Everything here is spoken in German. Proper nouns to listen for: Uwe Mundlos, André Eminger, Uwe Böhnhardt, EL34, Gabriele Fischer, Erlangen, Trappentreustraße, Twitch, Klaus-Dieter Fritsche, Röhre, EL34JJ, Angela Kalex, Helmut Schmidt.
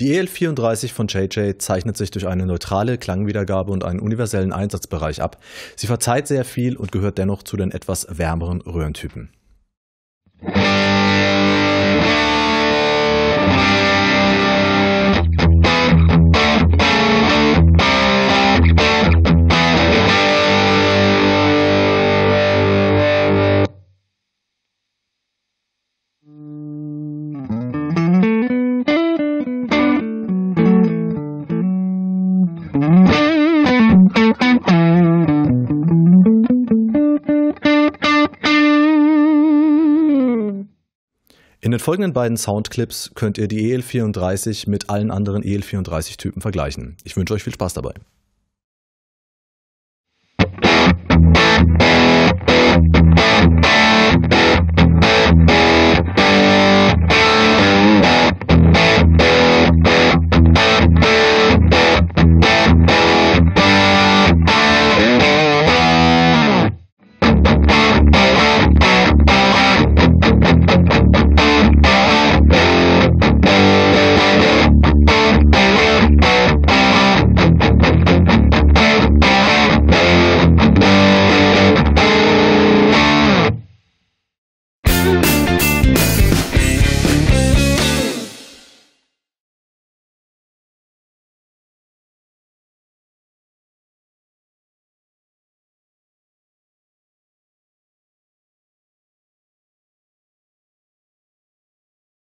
Die EL34 von JJ zeichnet sich durch eine neutrale Klangwiedergabe und einen universellen Einsatzbereich ab. Sie verzeiht sehr viel und gehört dennoch zu den etwas wärmeren Röhrentypen. In den folgenden beiden Soundclips könnt ihr die EL34 mit allen anderen EL34-Typen vergleichen. Ich wünsche euch viel Spaß dabei.